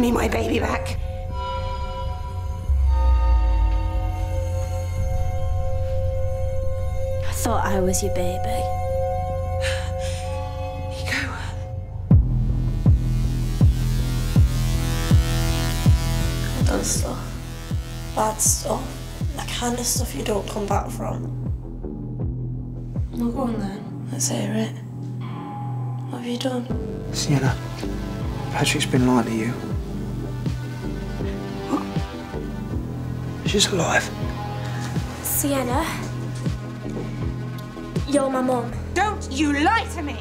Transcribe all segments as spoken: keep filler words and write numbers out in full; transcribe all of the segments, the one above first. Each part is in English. give me my baby back. I thought I was your baby. Nico. I've done stuff. Bad stuff. That kind of stuff you don't come back from. Well, go on then. Let's hear it. What have you done? Sienna, Patrick's been lying to you. What? She's alive. Sienna, you're my mum. Don't you lie to me!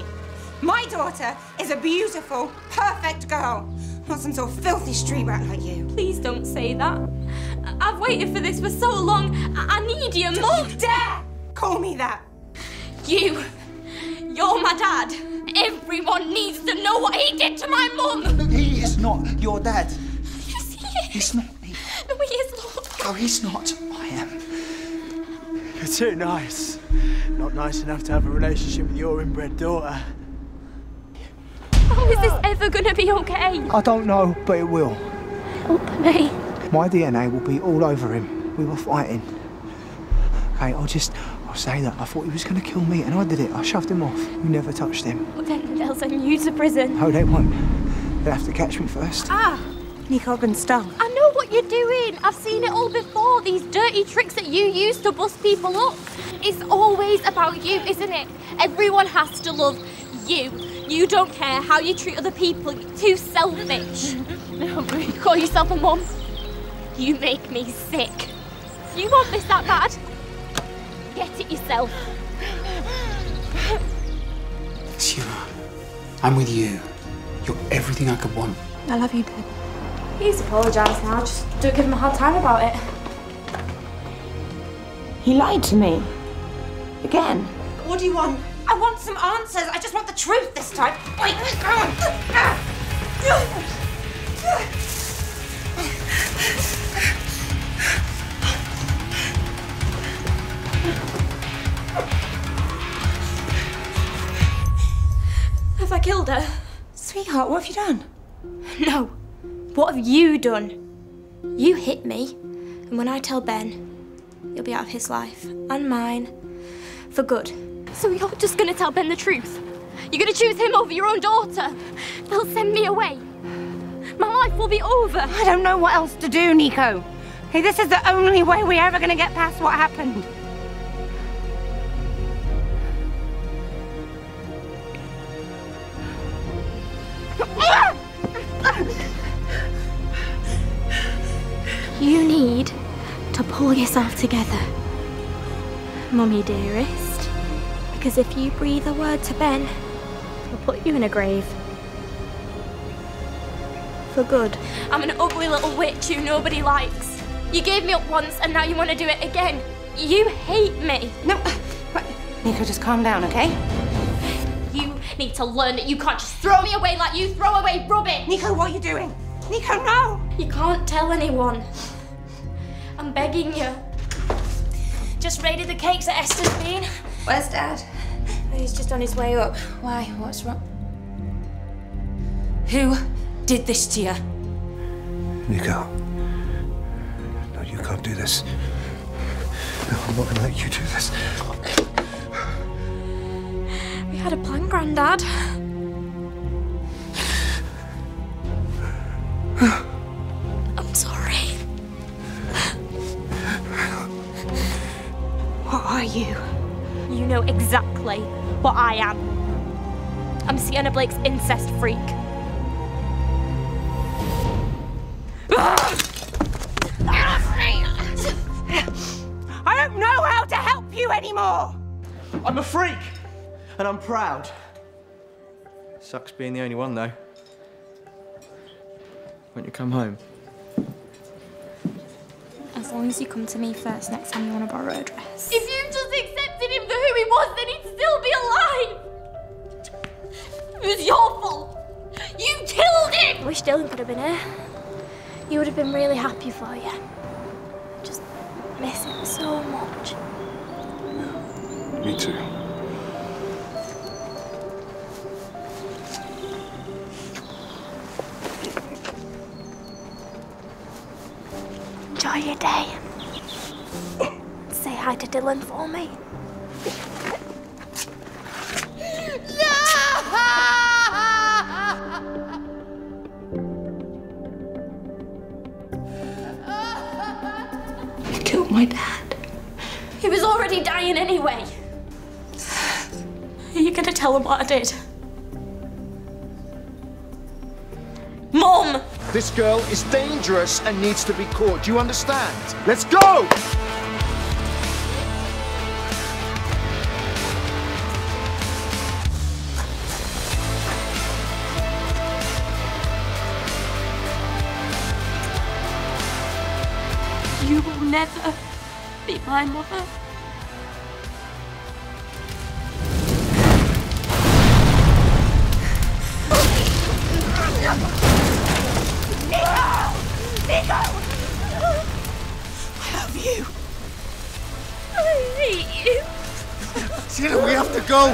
My daughter is a beautiful, perfect girl. Not some sort of filthy street rat like you. Please don't say that. I've waited for this for so long. I, I need you, Mum. Don't you dare call me that. You, you're my dad. Everyone needs to know what he did to my mum. No, he is not your dad. Yes, he is. He's not me. No, he is not. No, he's not. I am. You're too nice. Not nice enough to have a relationship with your inbred daughter. How is this ever going to be okay? I don't know, but it will. Help me. My D N A will be all over him. We were fighting. Okay, I'll just, I'll say that. I thought he was going to kill me, and I did it. I shoved him off. You never touched him. Well, then they'll send you to prison. No, they won't. They'll have to catch me first. Ah! Nico, I've been stung. I know what you're doing. I've seen it all before. These dirty tricks that you use to bust people up. It's always about you, isn't it? Everyone has to love you. You don't care how you treat other people. You're too selfish. No, but you call yourself a mum. You make me sick. You want this that bad? Get it yourself. Sienna, I'm with you. You're everything I could want. I love you, babe. He's apologised now. Just don't give him a hard time about it. He lied to me. Again. What do you want? I want some answers. I just want the truth this time. Wait, come on. Have I killed her? Sweetheart, what have you done? No. What have you done? You hit me, and when I tell Ben, you'll be out of his life, and mine, for good. So you're just going to tell Ben the truth? You're going to choose him over your own daughter? They'll send me away. My life will be over. I don't know what else to do, Nico. Hey, this is the only way we're ever going to get past what happened. You need to pull yourself together, Mummy dearest, because if you breathe a word to Ben, he'll put you in a grave. For good. I'm an ugly little witch who nobody likes. You gave me up once and now you want to do it again. You hate me. No, but Nico, just calm down, okay? You need to learn that you can't just throw me away like you throw away rubbish. Nico, what are you doing? Nico, no! You can't tell anyone. I'm begging you. Just raided the cakes at Esther's Bean. Where's Dad? He's just on his way up. Why? What's wrong? Who did this to you? Nico. No, you can't do this. No, I'm not going to let you do this. We had a plan, Grandad. I'm sorry. What are you? You know exactly what I am. I'm Sienna Blake's incest freak. I don't know how to help you anymore! I'm a freak, and I'm proud. Sucks being the only one, though. Won't you come home? As long as you come to me first next time you want to borrow a dress. If you've just accepted him for who he was, then he'd still be alive! It was your fault! You killed him! I wish Dylan could have been here. He would have been really happy for you. Just miss him so much. Yeah, me too. Dylan for me? No! You killed my dad. He was already dying anyway. Are you gonna tell him what I did? Mom! This girl is dangerous and needs to be caught. Do you understand? Let's go! You will never be my mother. Nico! I love you. I hate you. Sienna, we have to go.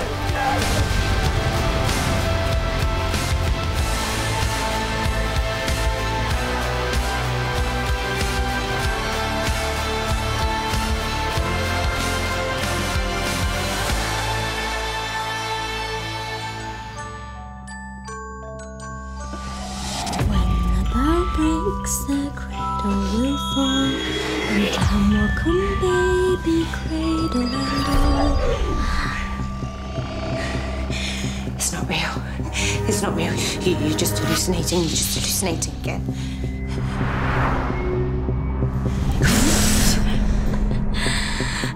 Breaks the cradle will fall, and come welcome baby cradle and all. It's not real. It's not real. You, you're just hallucinating. You're just hallucinating again.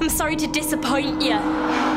I'm sorry to disappoint you.